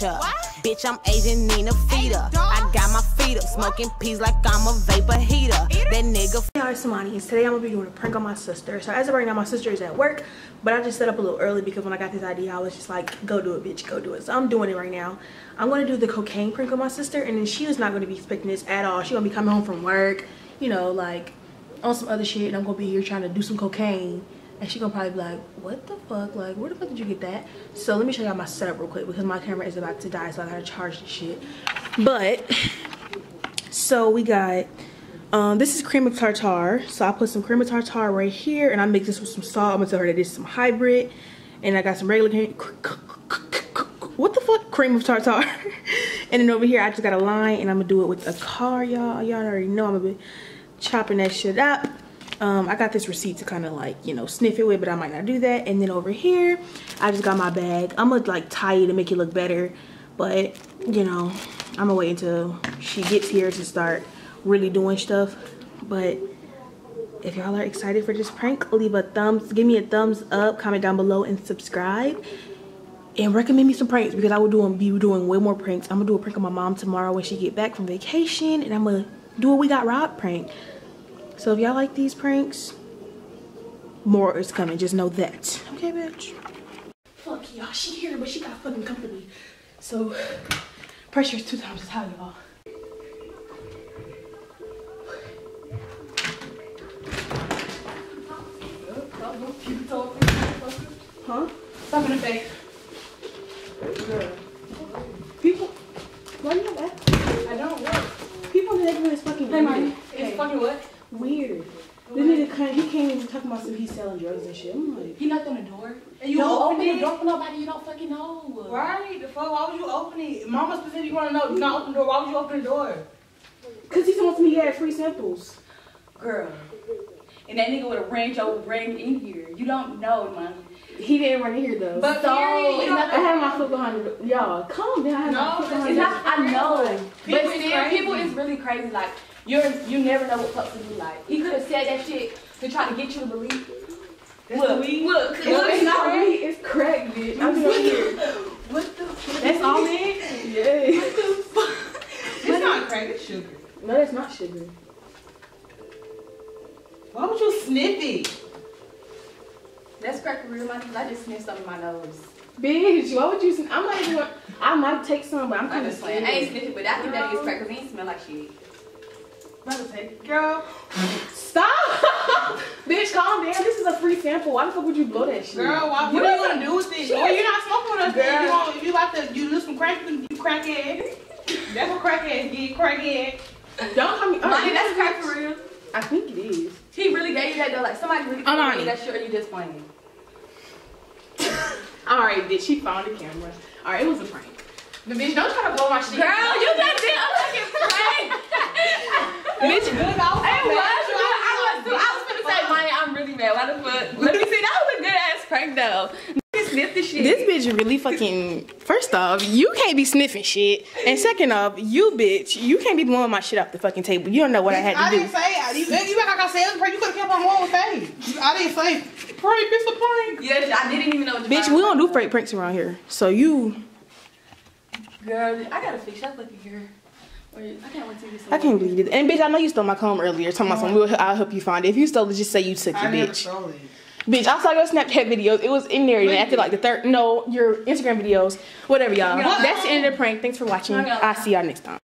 What? Bitch, I'm Asian Nina Fita. I got my feet up, smoking peas like I'm a vapor heater. That nigga. Hey, it's Amani. Today I'm gonna be doing a prank on my sister. So as of right now, my sister is at work, but I just set up a little early because when I got this idea, I was just like, go do it, bitch, go do it. So I'm doing it right now. I'm gonna do the cocaine prank on my sister, and then she is not gonna be expecting this at all. She's gonna be coming home from work, you know, like on some other shit, and I'm gonna be here trying to do some cocaine. And she gonna probably be like, what the fuck? Like, where the fuck did you get that? So let me show y'all my setup real quick because my camera is about to die, so I gotta charge this shit. But, so we got, this is cream of tartar. So I put some cream of tartar right here, and I mix this with some salt. I'm gonna tell her that this is some hybrid. And I got some regular cream. What the fuck? Cream of tartar. And then over here, I just got a line, and I'm gonna do it with a car, y'all. Y'all already know I'm gonna be chopping that shit up. I got this receipt to kind of like, you know, sniff it with, but I might not do that. And then over here, I just got my bag. I'm gonna like tie it and make it look better, but you know, I'm gonna wait until she gets here to start really doing stuff. But if y'all are excited for this prank, leave a thumbs, give me a thumbs up, comment down below, and subscribe, and recommend me some pranks because I will be doing way more pranks. I'm gonna do a prank on my mom tomorrow when she get back from vacation, and I'm gonna do a we got robbed prank. So if y'all like these pranks, more is coming. Just know that. Okay, bitch. Fuck y'all. She here, but she got fucking company. So pressure is 2 times as high, y'all. Huh? Stop in the face. Girl. People. Why do you know that? I don't know. People in the neighborhood is fucking weird. Hey, Marty. It's fucking what? Weird. This nigga he can't even talk about some. He's selling drugs and shit. I'm like, he knocked on the door. And you don't open the door for nobody you don't fucking know. Right? The fuck? Why would you open it? Mama specifically want to know. You not open the door. Why would you open the door? Cause he wants me to get free samples, girl. And that nigga would have ran your brain in here. You don't know, man. He didn't run in here though. But so I had my foot behind the y'all. Calm down. I know. But still, people is really crazy. Like. You never know what pups would be like. He could have said that shit to try to get you to believe. Look, it's not weed, it's crack, bitch. I'm here. What the fuck? That's all it? Yeah. What the fuck? It's not crack, it's sugar. No, that's not sugar. Why would you sniff it? That's crack for real, my nose. I just sniffed something in my nose. Bitch, why would you sniff? I'm not even. I might take some, but I'm kind of sniffing. I ain't sniffing, but I think that is crack because it ain't smell like shit. Girl, stop! Bitch, calm down. This is a free sample. Why the fuck would you blow that shit? Girl, what are you gonna do with it? Well, you're not smoking with us, girl. You about to lose some crack, you crackhead. That's what crackhead get, crackhead. Don't come. That's crack for real. I think it is. He really gave you that though. Like somebody really gave you that shit, and you just playing. All right, bitch. She found the camera. All right, it was a prank. The bitch, don't try to blow my shit. Girl, you just did a fucking prank. Bitch, I was gonna say, Maya, I'm really mad. Why the fuck? Let me see. That was a good ass prank though. Sniff the shit. This bitch really fucking. First off, you can't be sniffing shit, and second off, you bitch, you can't be blowing my shit off the fucking table. You don't know what bitch, I had to do. I didn't say it. You act like I said prank. You could have kept on going with that. I didn't say prank. It's a prank. Yes, I didn't even know. What bitch, we don't do fake pranks around here. So you. Girl, I gotta fix that looking here. I can't believe it. And bitch, I know you stole my comb earlier. Talking about something, I'll help you find it. If you stole it, just say you took it, bitch. Bitch, I saw your Snapchat videos. It was in there, and after like the third, your Instagram videos, whatever, y'all. That's the end of the prank. Thanks for watching. I'll see y'all next time.